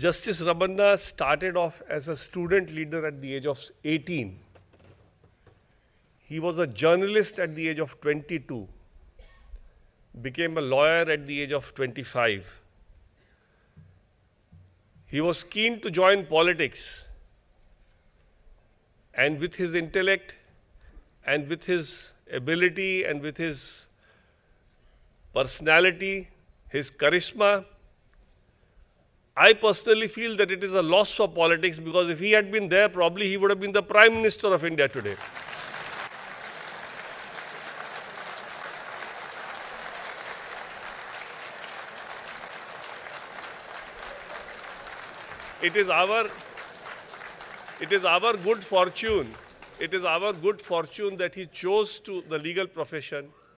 Justice Ramana started off as a student leader at the age of 18. He was a journalist at the age of 22, became a lawyer at the age of 25. He was keen to join politics, and with his intellect and with his ability and with his personality, his charisma, I personally feel that it is a loss for politics, because if he had been there, probably he would have been the Prime Minister of India today. It is our good fortune that he chose the legal profession.